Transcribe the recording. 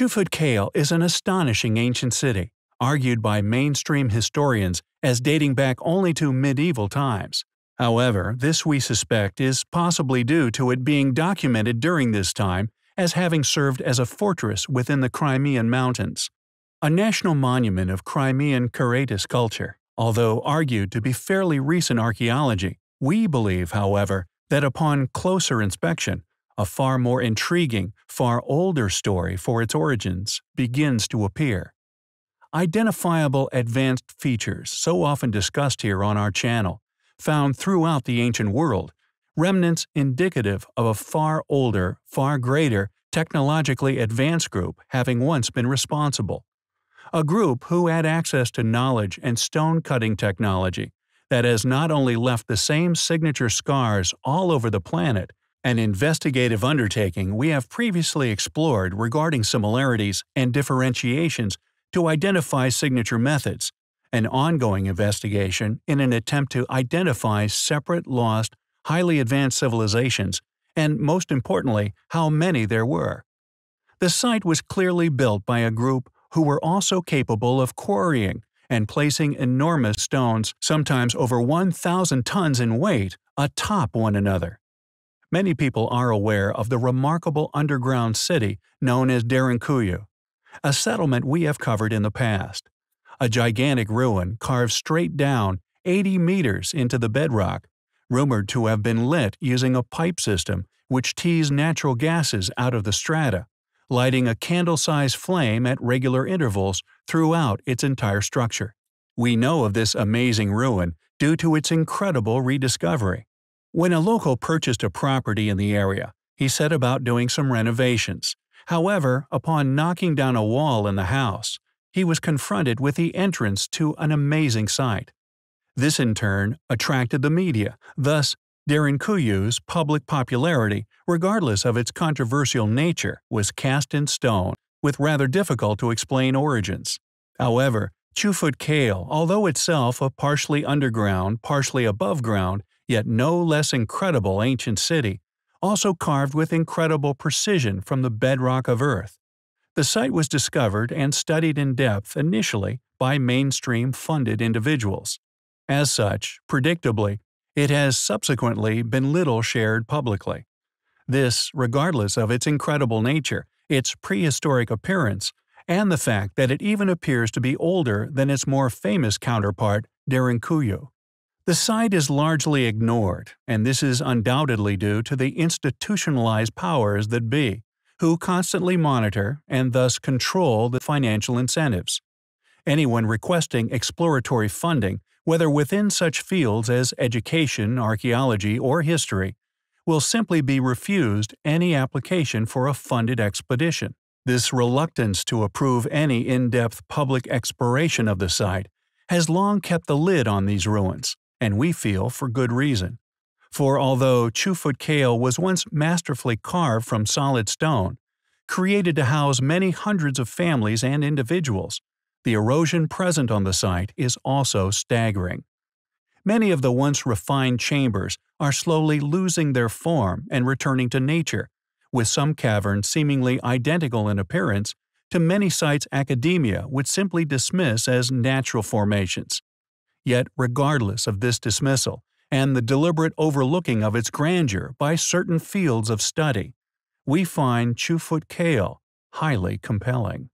Chufut-Kale is an astonishing ancient city, argued by mainstream historians as dating back only to medieval times. However, this we suspect is possibly due to it being documented during this time as having served as a fortress within the Crimean Mountains, a national monument of Crimean Karaite culture. Although argued to be fairly recent archaeology, we believe, however, that upon closer inspection, a far more intriguing, far older story for its origins begins to appear. Identifiable advanced features so often discussed here on our channel, found throughout the ancient world, remnants indicative of a far older, far greater, technologically advanced group having once been responsible. A group who had access to knowledge and stone-cutting technology that has not only left the same signature scars all over the planet, an investigative undertaking we have previously explored regarding similarities and differentiations to identify signature methods, an ongoing investigation in an attempt to identify separate, lost, highly advanced civilizations, and most importantly, how many there were. The site was clearly built by a group who were also capable of quarrying and placing enormous stones, sometimes over 1,000 tons in weight, atop one another. Many people are aware of the remarkable underground city known as Derinkuyu, a settlement we have covered in the past. A gigantic ruin carved straight down 80 meters into the bedrock, rumored to have been lit using a pipe system which teased natural gases out of the strata, lighting a candle-sized flame at regular intervals throughout its entire structure. We know of this amazing ruin due to its incredible rediscovery. When a local purchased a property in the area, he set about doing some renovations. However, upon knocking down a wall in the house, he was confronted with the entrance to an amazing sight. This in turn attracted the media, thus Derinkuyu's public popularity, regardless of its controversial nature, was cast in stone, with rather difficult-to-explain origins. However, Chufut-Kale, although itself a partially underground, partially above-ground, yet no less incredible ancient city, also carved with incredible precision from the bedrock of Earth. The site was discovered and studied in depth initially by mainstream-funded individuals. As such, predictably, it has subsequently been little shared publicly. This, regardless of its incredible nature, its prehistoric appearance, and the fact that it even appears to be older than its more famous counterpart, Derinkuyu. The site is largely ignored, and this is undoubtedly due to the institutionalized powers that be, who constantly monitor and thus control the financial incentives. Anyone requesting exploratory funding, whether within such fields as education, archaeology, or history, will simply be refused any application for a funded expedition. This reluctance to approve any in-depth public exploration of the site has long kept the lid on these ruins, and we feel for good reason. For although Chufut-Kale was once masterfully carved from solid stone, created to house many hundreds of families and individuals, the erosion present on the site is also staggering. Many of the once refined chambers are slowly losing their form and returning to nature, with some caverns seemingly identical in appearance to many sites academia would simply dismiss as natural formations. Yet, regardless of this dismissal and the deliberate overlooking of its grandeur by certain fields of study, we find Chufut-Kale highly compelling.